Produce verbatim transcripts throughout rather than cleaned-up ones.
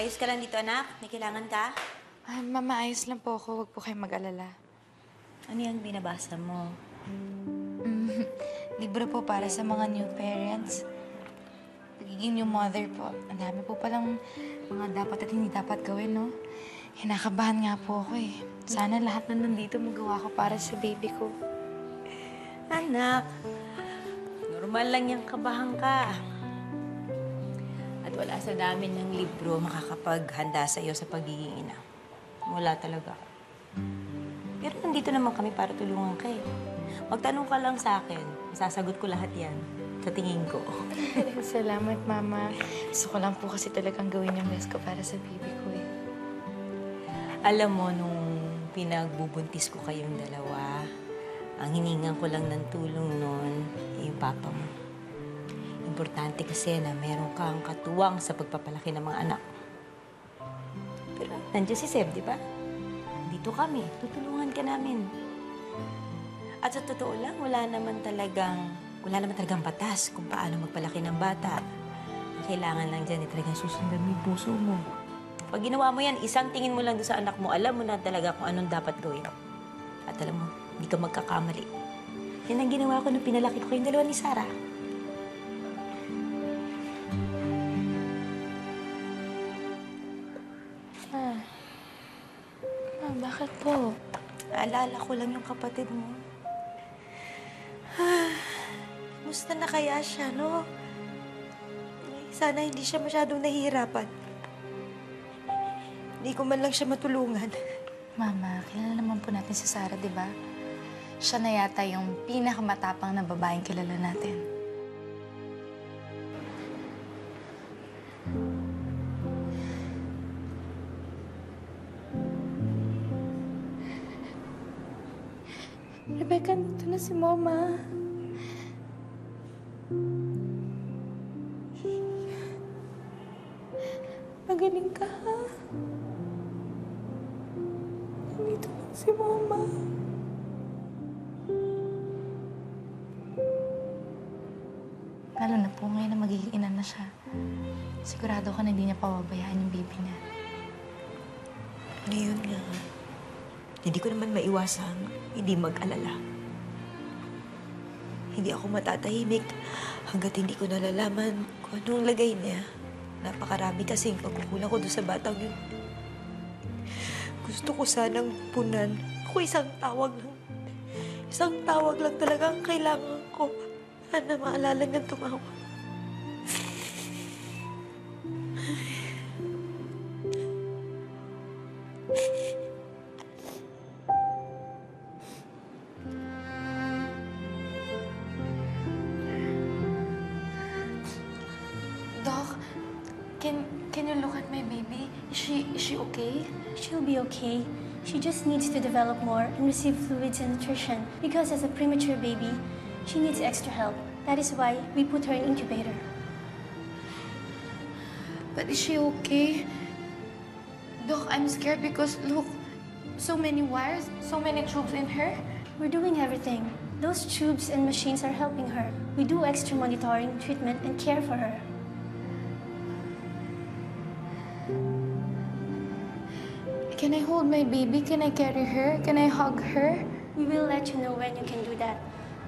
Ayos ka lang dito, anak? May kailangan ka? Ah, Mama, ayos lang po ako. Huwag po kayong mag-alala. Ano yung binabasa mo? Mm, libro po para sa mga new parents. Pagiging new mother po. Ang dami po palang mga dapat at hindi dapat gawin, no? Hinakabahan nga po ako eh. Sana lahat na nandito magawa ko para sa baby ko. Anak, normal lang yung kabahan ka. At wala sa dami ng libro makakapaghanda sa iyo sa pagiging ina. Wala talaga. Pero nandito naman kami para tulungan ka eh. Magtanong ka lang sa akin. Masasagot ko lahat yan sa tingin ko. Salamat, Mama. Gusto ko lang po kasi talagang gawin yung best ko para sa baby ko eh. Alam mo, nung pinagbubuntis ko kayong dalawa, ang hiningan ko lang ng tulong noon ay yung papa mo. Importante kasi na meron kang katuwang sa pagpapalaki ng mga anak. Pero nandiyan si Seb, di ba? Dito kami. Tutulungan ka namin. At sa totoo lang, wala naman talagang, wala naman talagang batas kung paano magpalaki ng bata. Ang kailangan lang dyan, talagang susundan mo yung puso mo. Pag ginawa mo yan, isang tingin mo lang doon sa anak mo, alam mo na talaga kung anong dapat gawin. At alam mo, hindi ka magkakamali. Yan ang ginawa ko nung pinalaki ko kayong dalawa ni Sarah. Bakit po? Naalala ko lang yung kapatid mo. Ah, musta na kaya siya, no? Sana hindi siya masyadong nahihirapan. Hindi ko man lang siya matulungan. Mama, kilala naman po natin si Sarah, di ba? Siya na yata yung pinakamatapang na babaeng kilala natin. Rebecca, nandito na si Mama. Magaling ka, ha? Nandito na si Mama. Lalo na po ngayon na magiging ina na siya. Sigurado ka na hindi niya pababayaan yung baby niya. Ano yun nga? Hindi ko naman maiwasang hindi mag-alala. Hindi ako matatahimik hanggat hindi ko nalalaman kung anong lagay niya. Napakarami kasing pagkukulang ko doon sa batang yun. Gusto ko sanang punan. Ako isang tawag lang. Isang tawag lang talaga ang kailangan ko para na maalala niyang tumawa. Okay. She just needs to develop more and receive fluids and nutrition because as a premature baby, she needs extra help. That is why we put her in incubator. But is she okay? Doc, I'm scared because look, so many wires, so many tubes in her. We're doing everything. Those tubes and machines are helping her. We do extra monitoring, treatment, and care for her. Can I hold my baby? Can I carry her? Can I hug her? We will let you know when you can do that.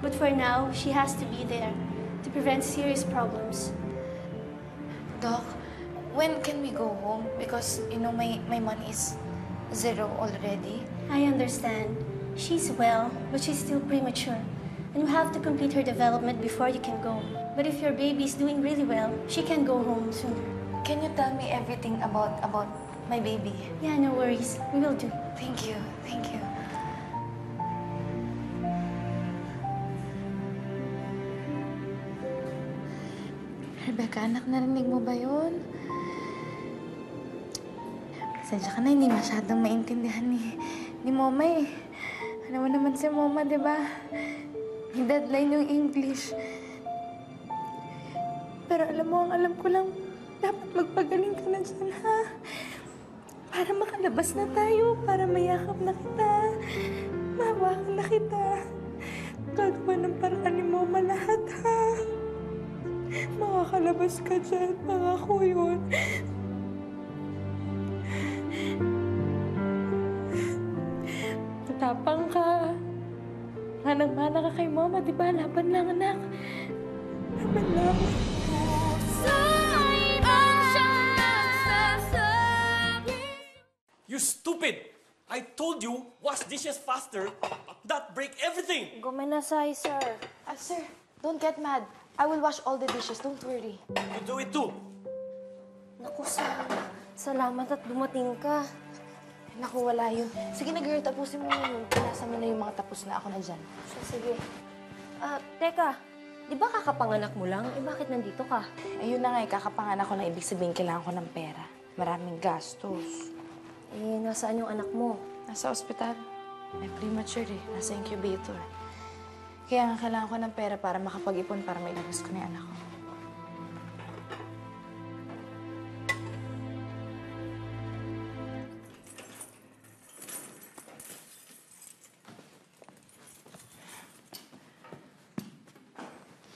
But for now, she has to be there to prevent serious problems. Doc, when can we go home? Because, you know, my, my money is zero already. I understand. She's well, but she's still premature. And you have to complete her development before you can go. But if your baby is doing really well, she can go home sooner. Can you tell me everything about, about my baby? Yeah, no worries. We will do. Thank you. Thank you. Rebecca, anak, narinig mo ba yun? Sadya ka na, hindi masyadong maintindihan ni, ni Mama eh. Alam mo naman si Mama, di ba? May deadline yung English. Pero alam mo, ang alam ko lang, dapat magpagaling ka na dyan, ha? Para makalabas na tayo, para mayakap na kita, mahawakan na kita. Gagawa ng paraan ni Mama lahat, ha? Makakalabas ka dyan, pangako yun. ng mana ka kay mama, di ba? Laban lang, anak. Laban lang. You stupid! I told you, wash dishes faster, not break everything! Gomenasai, sir. Ah, sir, don't get mad. I will wash all the dishes, don't worry. You do it too! Naku, sir. Salamat at dumating ka. Naku, wala yun. Sige na, girl, tapusin mo na yun. Pinasa mo na yung mga tapos na ako na dyan. So, sige. Ah, uh, teka. Di ba kakapanganak mo lang? Eh, bakit nandito ka? Ayun na nga, eh, kakapanganak ko na ibig sabihin kailangan ko ng pera. Maraming gastos. Eh, nasaan yung anak mo? Nasa ospital. Ay, premature eh. Nasa incubator. Kaya nga kailangan ko ng pera para makapag-ipon para mailabas ko na yung anak ko.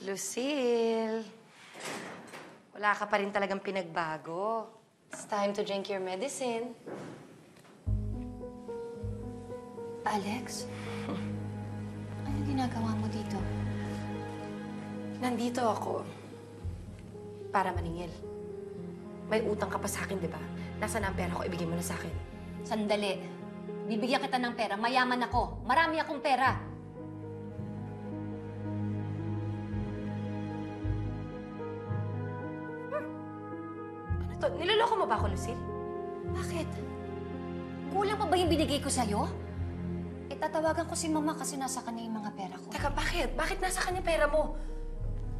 Lucille, wala ka pa rin talagang pinagbago. It's time to drink your medicine. Alex? Ano ginagawa mo dito? Nandito ako para maningil. May utang ka pa sa akin, di ba? Nasaan ang pera ko? Ibigay mo na sa akin. Sandali. Bibigyan kita ng pera. Mayaman ako. Marami akong pera. Hmm. Ano to? Niloloko mo ba ako, Lucille? Bakit? Kulang pa ba yung binigay ko sa'yo? Tatawagan ko si Mama kasi nasa kanya yung mga pera ko. Teka, bakit? Bakit nasa kanya pera mo?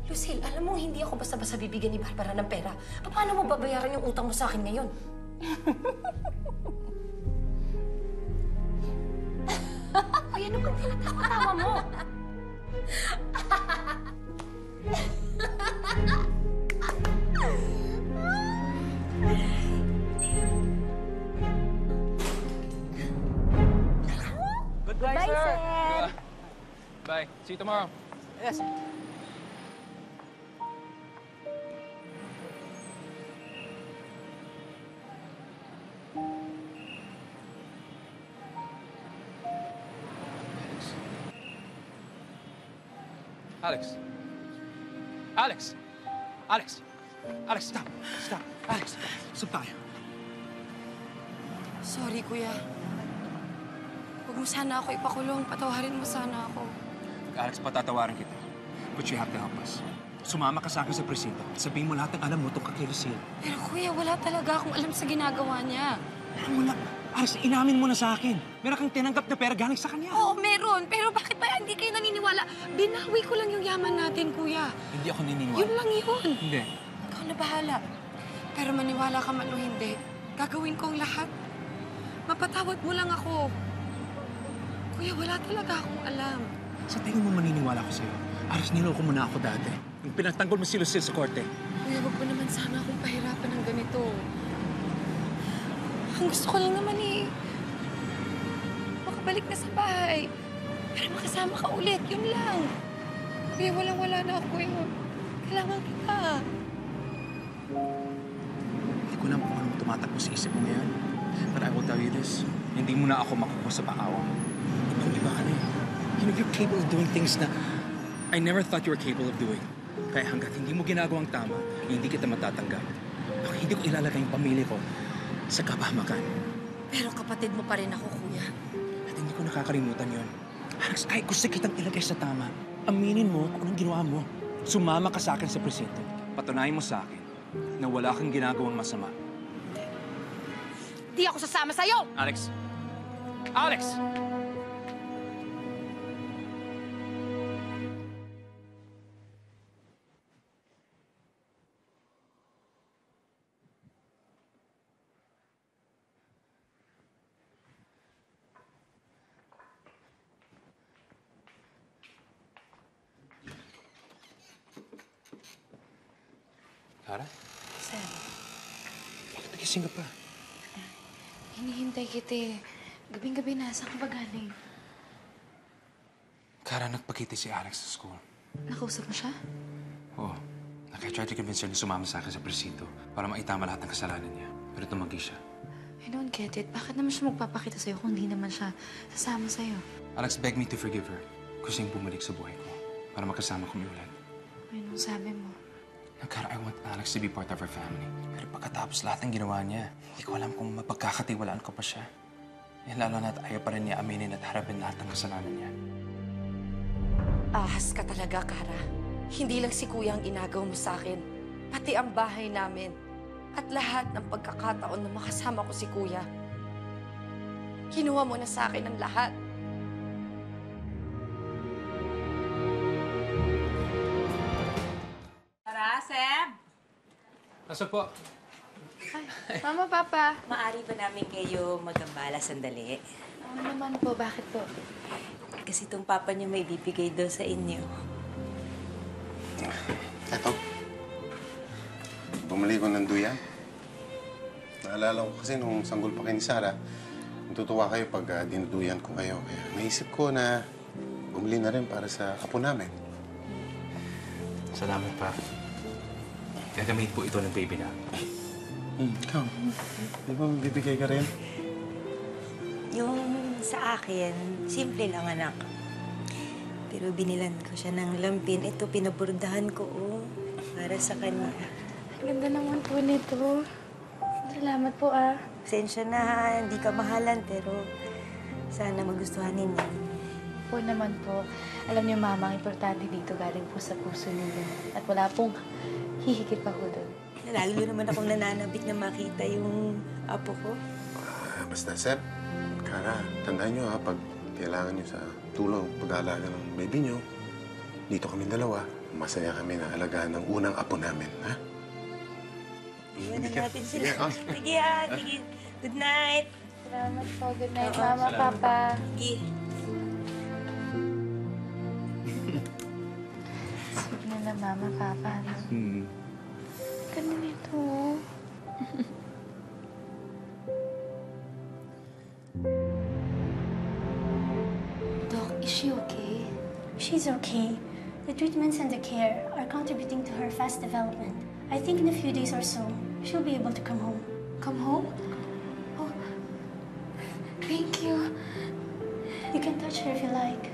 Lucille, alam mo, hindi ako basta-basta bibigyan ni Barbara ng pera. Paano mo babayaran yung utang mo sa akin ngayon? Ay, ano kung tinatawa mo? Bye, sir. Bye. Bye. See you tomorrow. Yes. Alex. Alex. Alex. Alex, stop. Stop. Alex, stop. Sorry, Kuya. Huwag mo sana ako ipakulong. Patawarin mo sana ako. Alex, patatawarin kita. But you have to help us. Sumama ka sa akin sa presinto. Sabihin mo lahat ng alam mo tungkol kay Lucille. Pero kuya, wala talaga akong alam sa ginagawa niya. Alam mo na, Alex, inamin mo na sa akin. Meron kang tinanggap na pera galing sa kanya. Oo, meron. Pero bakit ba hindi kayo naniniwala? Binawi ko lang yung yaman natin, kuya. Hindi ako naniniwala. Yun lang yun. Hindi. Ikaw na bahala. Pero maniwala ka man o hindi, gagawin ko ang lahat. Mapatawad mo lang ako. Kuya, wala talaga akong alam. Sa tingin mo maniniwala ko sa'yo, aras niloko mo na ako dati. Yung pinagtanggol mo si Lucille sa korte. Kuya, wag mo naman sana akong pahirapan ng ganito. Ang gusto ko lang naman eh, makabalik na sa bahay. Para makasama ka ulit, yun lang. Kuya, walang-wala na ako eh. Kailangan kita. Hindi ko alam kung anong tumatakbo sa isip mo ngayon. But I will tell you this, hindi mo na ako makukuha sa paawa. Di ba, ano yun? You know, you're capable of doing things na I never thought you were capable of doing. Kaya hanggat hindi mo ginagawang tama, hindi kita matatanggap. Baka hindi ko ilalagay yung pamilya ko sa kapahamakan. Pero kapatid mo pa rin ako, kuya. At hindi ko nakakalimutan yun. Alex, kahit gusto kitang ilagay sa tama, aminin mo kung anong ginawa mo. Sumama ka sa akin sa presinto. Patunayan mo sa akin na wala kang ginagawang masama. Hindi ako sasama sa'yo! Alex! Alex! Kara? Seb. Bakit nagising ka pa? Uh, hinihintay kita eh. Gabing-gabi na. Saan ka ba galing? Kara, nagpakita si Alex sa school. Nakausap mo siya? Oo. Naka-try to convince her na sumama sa akin sa presinto para maitama lahat ng kasalanan niya. Pero tumanggi siya. I don't get it. Bakit naman siya magpapakita sa'yo kung hindi naman siya sasama sa'yo? Alex begged me to forgive her. gustong bumalik sa buhay ko para makasama ko ulit. Anong sabi mo? Na Kara, I want Alex to be part of our family. Pero pagkatapos lahat ng ginawa niya, hindi ko alam kung mapagkakatiwalaan ko pa siya. Eh, lalo na't ayaw pa rin niya aminin at harapin lahat ng kasalanan niya. Ahas ka talaga, Kara. Hindi lang si Kuya ang inagaw mo sa akin, pati ang bahay namin. At lahat ng pagkakataon na makasama ko si Kuya. Kinuha mo na sa akin ang lahat. Tara, Seb! Aso po? Ay, Mama, Papa. Maari ba namin kayo magambala sandali? Oo naman po. Bakit po? Kasi itong Papa niyo may bibigay daw sa inyo. Ito. Bumili ko ng duyan. Naalala ko kasi nung sanggol pa kayo ni Sarah, natutuwa kayo pag uh, dinuduyan ko kayo. Kaya naisip ko na bumili na rin para sa apo namin. Salamat, Pa. Gagamit po ito ng baby na. Mm, ikaw, di ba bibigay ka rin? Yung sa akin, simple lang, anak. Pero binilan ko siya ng lampin. Ito, pinabordahan ko, oh, para sa kanya. Ang ganda naman po nito. Salamat po, ah. Pasensya na, ha. Hindi ka mahalan, pero sana magustuhan ninyo. Po naman po. Alam niyo, Mama, ang importante dito galing po sa puso ninyo. At wala pong hihikit pa ko doon. Lalo naman akong nananabik na makita yung apo ko. Uh, basta, Seb, Kara, tandaan niyo, ha, pag kailangan niyo sa tulong, pag-aalaga ng baby niyo, dito kami dalawa, masaya kami na alagaan ng unang apo namin, ha? Iwanan natin sila. Sige, ah. Sige. Good night. Salamat po. Good night, oh, Mama, salamat. Papa. Sige. Sige na lang, Mama, Papa. Hmm. Ganda nito. Doc, is she okay? She's okay. The treatments and the care are contributing to her fast development. I think in a few days or so, she'll be able to come home. Come home? Oh, thank you. You can touch her if you like.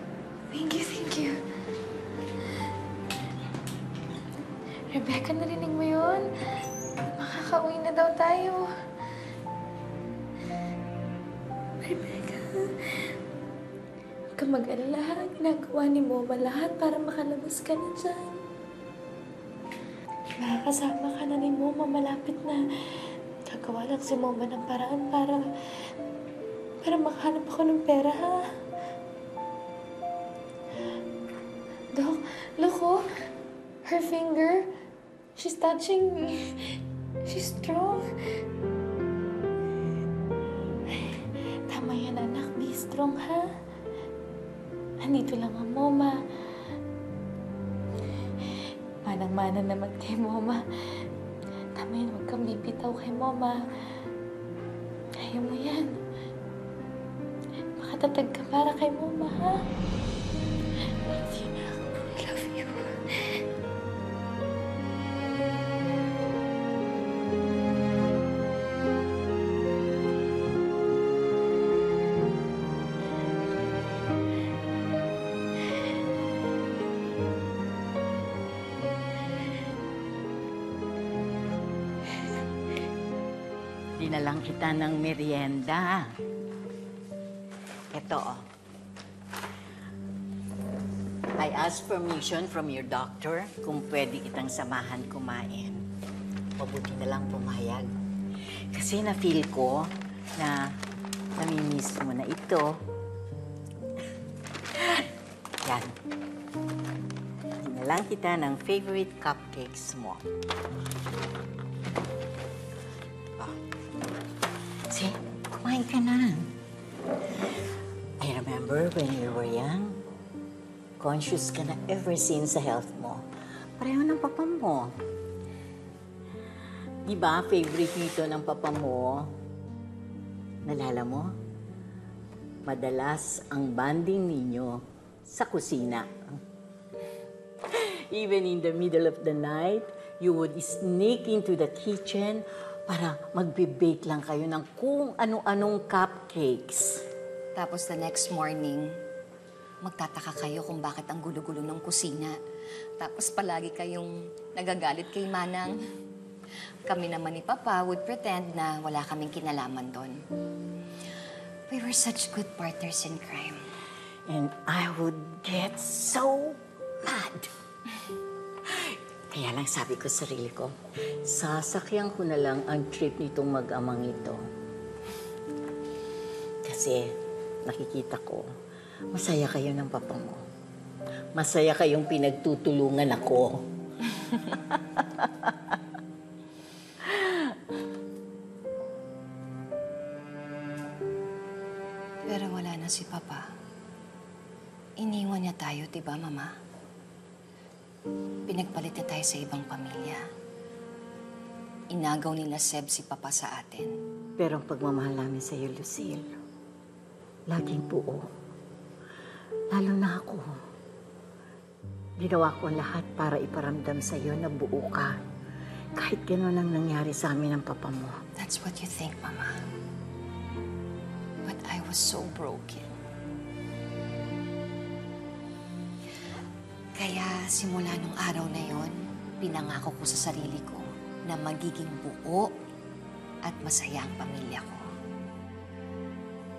Thank you, thank you. Rebecca, narinig mo yun? Makakauwi na daw tayo. Rebecca, huwag kang mag-alala. Ginagawa ni Mama lahat para makalabas ka na dyan. Makakasama ka na ni Mama, malapit na. Gagawa lang si Mama ng paraan para... para makahanap ako ng pera, ha? Dok, look, oh. Her finger. She's touching me. She's strong. Tama yan, anak. Be strong, ha? Nandito lang ang Mama. Manang-mana naman kay Mama. Tama yun, huwag kang bibitaw kay Mama. Ayaw mo yan. Makatatag ka para kay Mama, ha? Love you, na. Love you. Dinalang kita ng merienda. Ito, oh. I asked permission from your doctor kung pwede kitang samahan kumain. Mabuti na lang pumayag. Kasi na-feel ko na nami-miss mo na ito. Yan. Dinalang kita ng favorite cupcakes mo. See, kumain ka na. I remember when you were young, conscious ka na ever since sa health mo. Pareho ng papa mo. Di ba, favorite nito ng papa mo? Nalala mo? Madalas ang bonding ninyo sa kusina. Even in the middle of the night, you would sneak into the kitchen para magbe-bake lang kayo ng kung ano-anong cupcakes. Tapos the next morning, magtataka kayo kung bakit ang gulo-gulo ng kusina. Tapos palagi kayong nagagalit kay Manang. Kami naman ni Papa would pretend na wala kaming kinalaman doon. We were such good partners in crime. And I would get so mad. Kaya lang sabi ko sa sarili ko, sasakyan ko na lang ang trip nitong mag-amang ito. Kasi nakikita ko, masaya kayo ng papa mo. Masaya kayong pinagtutulungan ako. Pero wala na si Papa. Iniwan niya tayo, diba, Mama? Pinagpalit na tayo sa ibang pamilya. Inagaw nila Seb si Papa sa atin. Pero ang pagmamahal namin sa'yo, Lucille, laging buo. Lalo na ako. Ginawa ko ang lahat para iparamdam sa iyo na buo ka. Kahit gano'n ang nangyari sa amin ng papa mo. That's what you think, Mama. But I was so broken. Kaya simula nung araw na yon, pinangako ko sa sarili ko na magiging buo at masaya ang pamilya ko.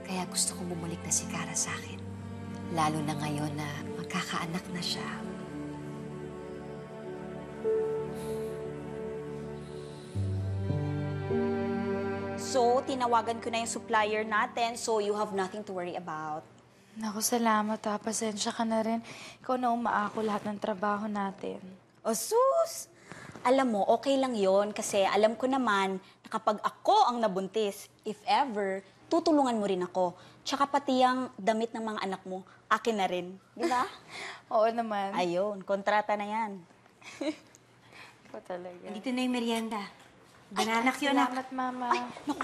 Kaya gusto kong bumalik na si Kara sa akin. Lalo na ngayon na magkakaanak na siya. So, tinawagan ko na yung supplier natin, so you have nothing to worry about. Naku, salamat ha. Pasensya ka na rin. Ikaw na umaako lahat ng trabaho natin. O sus! Alam mo, okay lang yon kasi alam ko naman na kapag ako ang nabuntis, if ever, tutulungan mo rin ako. Tsaka pati yung damit ng mga anak mo, akin na rin. Di ba? Oo naman. Ayun, kontrata na yan. Ikaw talaga. Dito na yung merienda. Bananak yun, anak. Salamat, Mama. Ay, naku,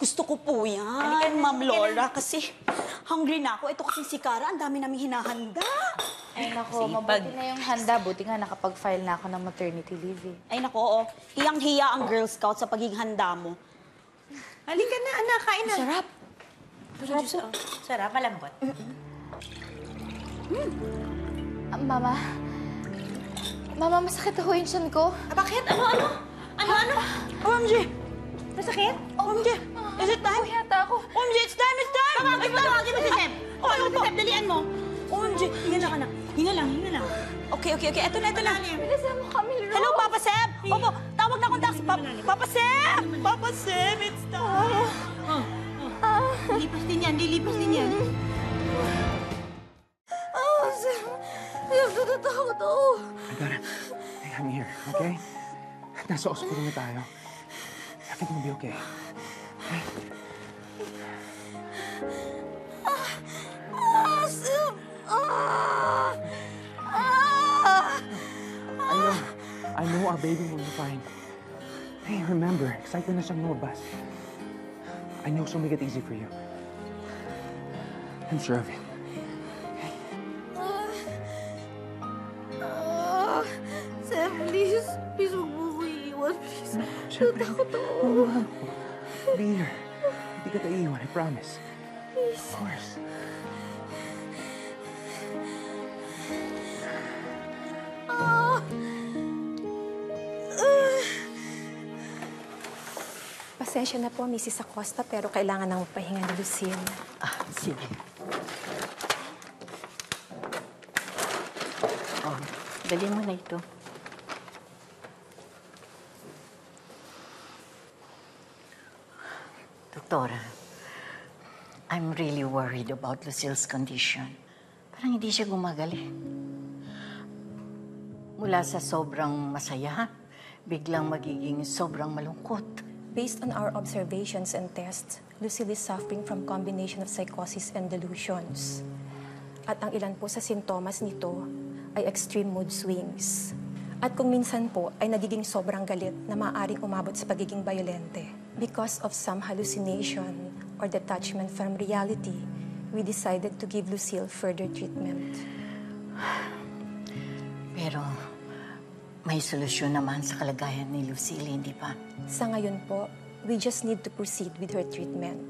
gusto ko po yan, Alikan, Ma'am Laura, kasi hungry na ako. Ito kasi si Kara, ang dami namin hinahanda. Ay, naku, mabuti na yung handa. Buti nga, nakapag-file na ako ng maternity leave. Ay, naku, oo. Hiyang-hiya ang Girl Scout sa pagiging handa mo. Halika na, anak. Kain na. Sarap. Sarap, sarap. Sarap, malambot. Mm. Uh, mama. Mama, masakit ako yung tiyan ko. Ah, bakit? Ano, ano? Ano, ano? O M G! Masakit? O M G! Is it time? Yata ako. O M G, it's time, it's time! Baka, it's time! Bakit mo si Seb? Baka mo si Seb, dalian mo. O M G, hinga lang, anak. Hinga lang, hinga lang. Okay, okay, okay. Eto na, eto na. Pinasan mo kami, Ro. Hello, Papa Seb! Opo, tawag na akong taxi. Papa Seb! Papa Seb, it's time! Oh, oh. Lilipas din yan, lilipas din yan. Oh, Seb. Nagtatatakot ako. I got it. I'm here, okay? Nasa ospital na tayo. Everything will be okay. Okay? Ah! Ah! Seb! Ah! I know our baby will be fine. Hey, remember, excited na siyang lumabas. I know she'll make it easy for you. I'm sure of it. Okay? Uh, uh, Seb, please. Please, huwag mo ko iiwan, please. Natakot ako. Be here. Hindi ka iiwan, I promise. Please. Of course. Pasensya na po, Missus Acosta, pero kailangan nang magpahinga ni Lucille. Ah, sige. Oh, dali mo na ito. Doktora, I'm really worried about Lucille's condition. Parang hindi siya gumagaling. Mula sa sobrang masaya, biglang magiging sobrang malungkot. Based on our observations and tests, Lucille is suffering from combination of psychosis and delusions. At ang ilan po sa sintomas nito ay extreme mood swings. At kung minsan po ay nagiging sobrang galit na maaaring umabot sa pagiging bayolente. Because of some hallucination or detachment from reality, we decided to give Lucille further treatment. Pero may solusyon naman sa kalagayan ni Lucille, hindi pa? Sa ngayon po, we just need to proceed with her treatment.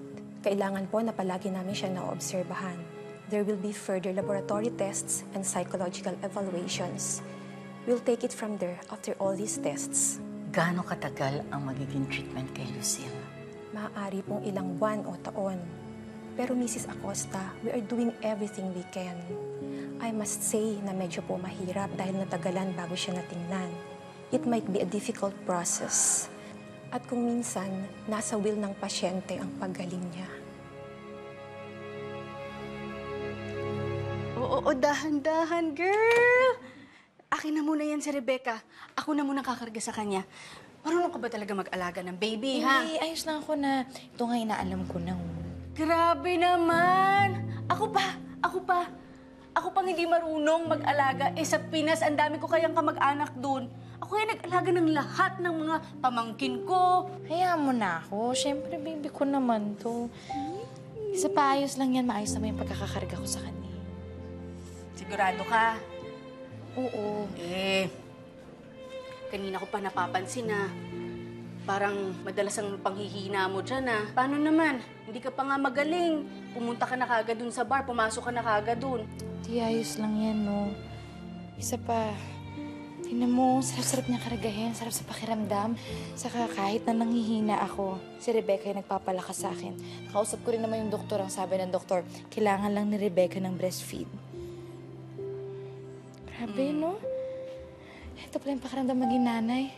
Kailangan po na palagi namin siya naobserbahan. there will be further laboratory tests and psychological evaluations. We'll take it from there after all these tests. Gaano katagal ang magiging treatment kay Lucille? Maaari pong ilang buwan o taon. Pero Missus Acosta, we are doing everything we can. I must say na medyo po mahirap dahil natagalan bago siya natingnan. It might be a difficult process. At kung minsan, nasa will ng pasyente ang paggaling niya. Oo, dahan-dahan, girl! Akin na muna yan si Rebecca. Ako na muna kakarga sa kanya. Marunong ka ba talaga mag-alaga ng baby, hey, ha? Hindi, ayos lang ako na. Ito nga inaalam ko na. Grabe naman! Ako pa! Ako pa! Ako pang hindi marunong mag-alaga. Eh, sa Pinas, ang dami ko kayang kamag-anak doon. Ako kaya nag-alaga ng lahat ng mga pamangkin ko. Hayaan mo na ako. Siyempre, baby ko naman to. Isa pa, ayos lang yan. Maayos naman yung pagkakakarga ko sa kanya. Sigurado ka? Oo. Eh, kanina ko pa napapansin na parang madalas ang panghihina mo dyan ah. Paano naman? Hindi ka pa nga magaling. Pumunta ka na kagad dun sa bar, pumasok ka na kagad dun. Di, ayos lang yan, no? Isa pa, tingnan mo, sarap-sarap niya karagahin, sarap sa pakiramdam. Saka kahit na nanghihina ako, si Rebecca yung nagpapalakas sa akin. Nakausap ko rin naman yung doktor, ang sabi ng doktor, kailangan lang ni Rebecca ng breastfeed. Grabe, mm. no? Ito pala yung pakiramdam maging nanay.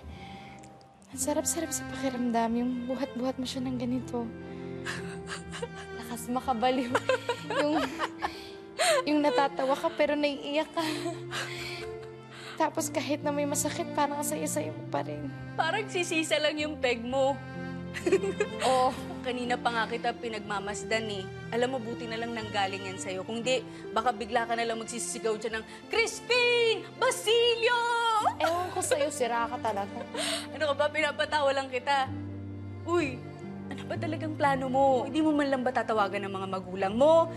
Ang sarap-sarap sa pakiramdam. Yung buhat-buhat mo siya ng ganito. Lakas makabaliw. yung, yung natatawa ka pero naiiyak ka. Tapos kahit na may masakit, parang saya-saya mo pa rin. Parang sisisa lang yung peg mo. Oo. Kanina pa nga kita pinagmamasdan eh. Alam mo, buti na lang nanggaling yan sa'yo. Kung di, baka bigla ka na lang magsisigaw dyan ng, Crispin! Basilio! Ewan ko sa'yo, sira ka talaga. Ano ka ba? Pinapatawa lang kita. Uy, ano ba talagang plano mo? Hindi mo man lang ba tatawagan ng mga magulang mo?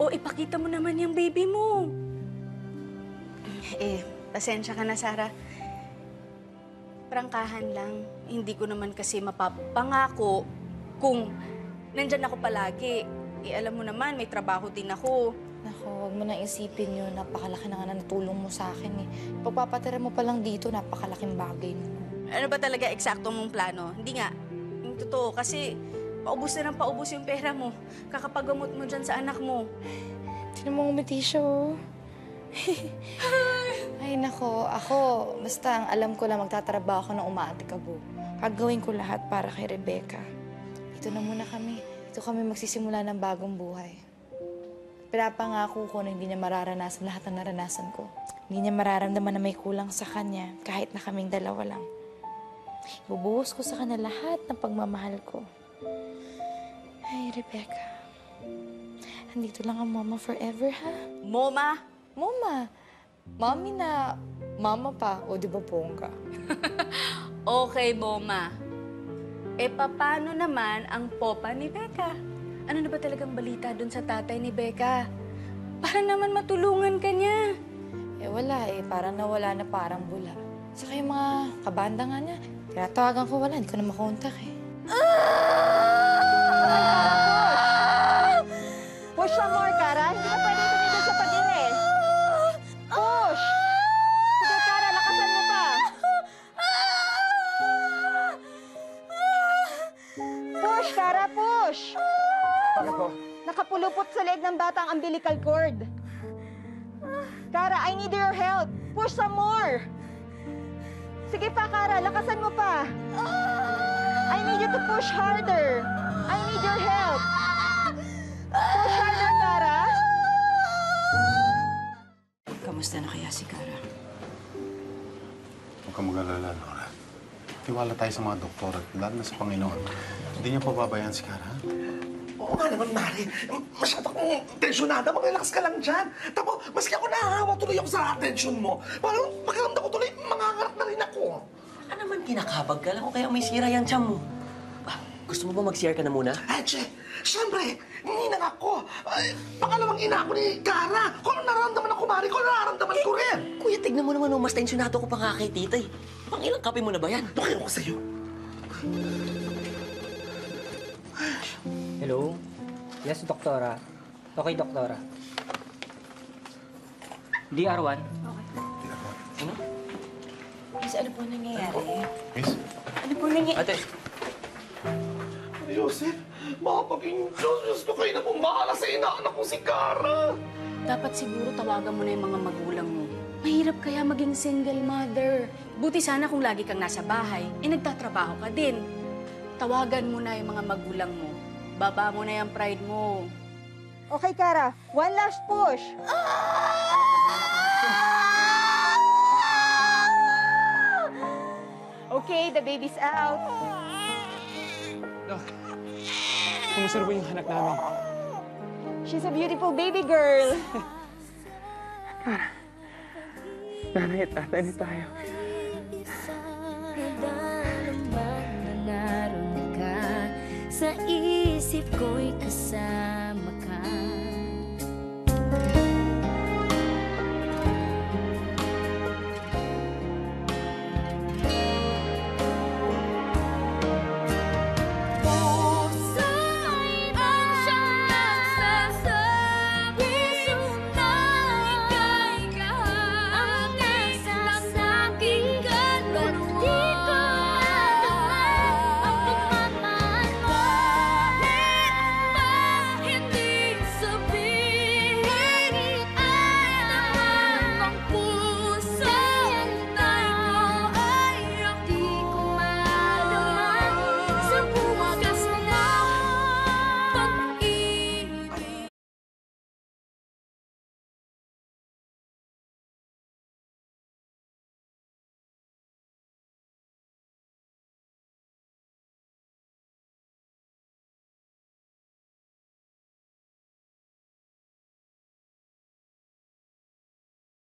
O ipakita mo naman yung baby mo? Eh, pasensya ka na, Sarah. Prangkahan lang. Hindi ko naman kasi mapapangako kung nandyan ako palagi. Eh, alam mo naman, may trabaho din ako. Naku, huwag mo nang isipin yun. Napakalaki na nga na natulong mo sa akin eh. Pagpapatira mo palang dito, napakalaking bagay mo. Ano ba talaga eksakto mong plano? Hindi nga. Yung totoo, kasi paubos na ng paubos yung pera mo. Kakapagamot mo dyan sa anak mo. Sino mong umiti siya, oh? Ay, nako. Ako, basta ang alam ko lang magtatrabaho ako ng umaatikabo. Gagawin ko lahat para kay Rebecca. Ito na muna kami. Ito kami magsisimula ng bagong buhay. Pinapangako ko na hindi niya mararanasan lahat ng naranasan ko. Hindi niya mararamdaman na may kulang sa kanya kahit na kaming dalawa lang. Ibubuhos ko sa kanya lahat ng pagmamahal ko. Ay, Rebecca. Andito lang ang mama forever, ha? Moma! Mama, mami na mama pa, o di ba pongka? Okay, Moma. E papano naman ang popa ni Becca? Ano na ba talagang balita dun sa tatay ni Becca? Para naman matulungan ka niya. Eh wala eh, parang nawala na parang bula. Saka yung mga kabanda nga niya, tinatawagan ko wala, hindi ko na makontak eh. Ah! Push some more, Kara. Hindi ka pwede tumito sa pag-in eh. Push! Sige, Kara, lakasan mo pa. Push, Kara, push! Ano po? Nakapulupot sa leg ng bata ang umbilical cord. Kara, I need your help. Push some more. Sige pa, Kara, lakasan mo pa. I need you to push harder. I need your help. Push harder, Kara. Kamusta na kaya si Kara? Huwag kang mag-alala, Nora. Tiwala tayo sa mga doktor at lalo na sa Panginoon. Hindi niya pababayaan si Kara? Oo nga naman, Mari. Masyado akong tensyonada. Mag-relax ka lang dyan. Tapos, maski ako nahahawa tuloy ako sa atensyon mo. Parang pakiramdam ko tuloy, mangangarap na rin ako. Ano naman, kinakabag ka lang o kaya may sira yan tiyan mo. Ah, gusto mo ba mag-C R ka na muna? Eche, siyempre. Ninang ako. Ay, pangalawang ina ako ni Kara. Kung ano nararamdaman ako, Mari, kung ano nararamdaman ko rin. Kuya, tignan mo naman, oh, mas tensyonado ko pa nga kay tita eh. Pang ilang kape mo na ba yan? Bakit ako sa'yo? Hello? Yes, doktora. Okay, doktora. D R one? Okay. D R one. Ano? Miss, ano po nangyayari? Oh, miss? Ano po nangyayari? Ate! Joseph, makapaging Diyos, Diyos ko kayo na pong bahala sa inaanak ko si Kara. Dapat siguro tawagan mo na yung mga magulang mo. Mahirap kaya maging single mother. Buti sana kung lagi kang nasa bahay, eh nagtatrabaho ka din. Tawagan mo na yung mga magulang mo. Baba mo na yung pride mo. Okay, Kara. One last push. Okay, the baby's out. Doc, kumusta po yung anak namin? She's a beautiful baby girl. Kara, nanay at tatay na tayo. Sa isip ko'y kasama ka.